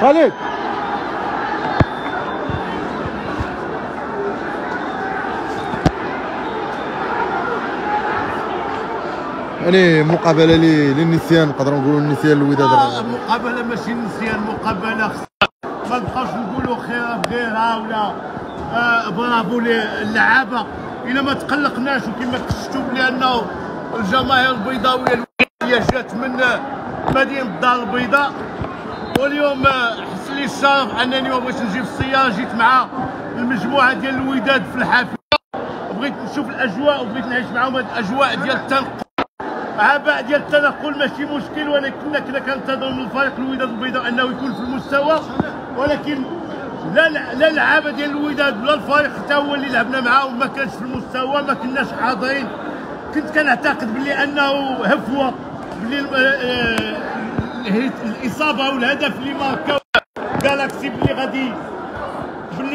خالد يعني مقابله للنسيان، نقدروا نقولوا النسيان الوداد. مقابله ماشي نسيان، مقابله خصها ما نبقاوش نقولوا خير بغيرها ولا برافو للعابه الا ما تقلقناش. وكما كشفتوا بلي انه الجماهير البيضاويه الوداديه جات من مدينه الدار البيضاء، واليوم حس لي الشرف انني بغيت نجي في السياره، جيت مع المجموعه ديال الوداد في الحافله، بغيت نشوف الاجواء وبغيت نعيش معهم هذه الاجواء ديال التنقل. عباء ديال التنقل ماشي مشكل، ولكن كنا كنتظروا من الفريق الوداد البيضاء انه يكون في المستوى، ولكن لا اللعابه ديال الوداد ولا الفريق حتى هو اللي لعبنا معاهم ما كانش في المستوى، ما كناش حاضرين. كنت كنعتقد بلي انه هفوه، بلي الاصابه والهدف اللي ماركاو جالاكسي بلي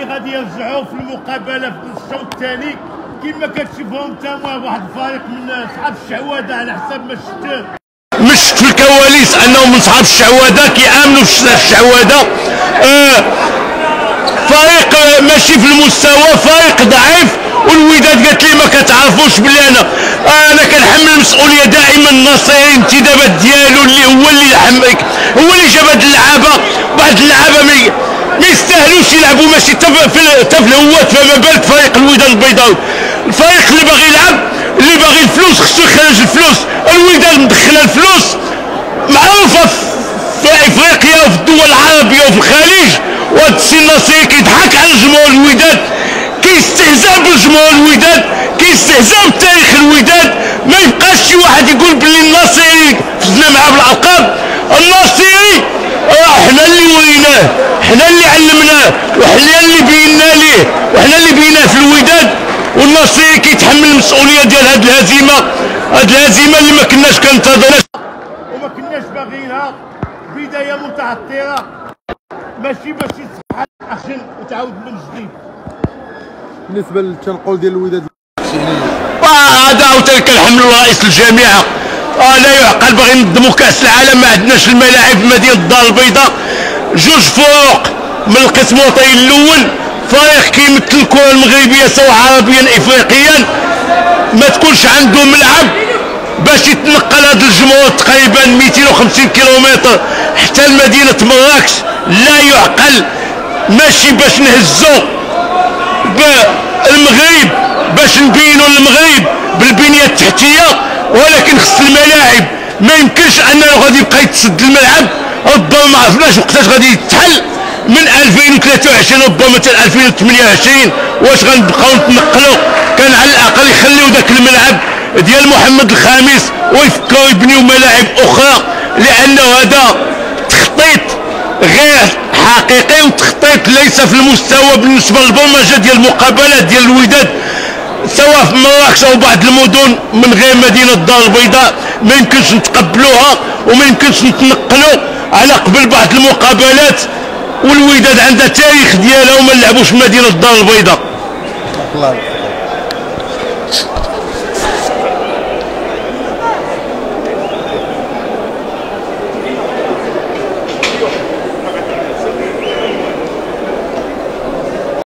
غادي يرجعوا في المقابله في الشوط الثاني. كما كتشوفهم تما واحد الفريق من صحاب الشعوذه، على حسب ما شفت الكواليس انهم من صحاب الشعوذه كيامنوا في الشعوذه. فريق ماشي في المستوى، فريق ضعيف، والوداد قالت لي ما كتعرفوش بلي انا كنحمل المسؤوليه دائما النصيري الانتدابات ديالو اللي هو اللي حملك، هو اللي جاب هاد اللعابه. بعض اللعابه ما يستاهلوش يلعبوا ماشي حتى في الهوات، فما بالك فريق الوداد البيضاوي. الفريق اللي باغي يلعب، اللي باغي الفلوس خصو يخرج الفلوس. الوداد مدخله الفلوس، معروفه في افريقيا وفي الدول العربيه وفي الخليج، وهاد السي الناصري كيضحك على جمهور الوداد، كيستهزأ بجمهور الوداد، كيستهزأ بتاريخ الوداد. ما يبقاش شي واحد يقول بلي الناصري فزنا معاه بالعقاب. الناصري حنا اللي وريناه، حنا اللي علمناه، وحنا اللي بينا ليه، وحنا اللي بيناه في الوداد. والناصري كيتحمل المسؤوليه ديال هاد الهزيمه، هاد الهزيمه اللي ما كناش كنتظروها وما كناش باغيينها. بدايه متعثره ماشي باش يصبح العشن وتعاود من جديد. بالنسبه للتنقل ديال الوداد هذا عاوتاني كنحملو الرئيس الجامعه، لا يعقل باغي ننظمو كاس العالم ما عندناش الملاعب في مدينه الدار البيضاء. جوج فروق من القسم الوطني الاول، فريق كيمثل الكره المغربيه سواء عربيا افريقيا ما تكونش عنده ملعب باش يتنقل هذا الجمهور تقريبا 250 كيلومتر حتى لمدينه مراكش. لا يعقل، ماشي باش نهزو المغرب باش نبينوا المغرب بالبنيه التحتيه، ولكن خص الملاعب. ما يمكنش انه غادي يبقى يتسد الملعب، ربما ما عرفناش وقتاش غادي يتحل من 2023 ربما حتى 2028. واش غنبقاو نتنقلوا؟ كان على الاقل يخليو ذاك الملعب ديال محمد الخامس ويفكروا يبنيو ملاعب اخرى، لانه هذا تخطيط غير حقيقي وتخطيط ليس في المستوى بالنسبه للبرمجه ديال المقابلات ديال الوداد سواء في مراكش او بعض المدن من غير مدينه الدار البيضاء. ما يمكنش نتقبلوها وما يمكنش نتنقلوا على قبل بعض المقابلات، والوداد عندها تاريخ ديالها وما نلعبوش في مدينه الدار البيضاء.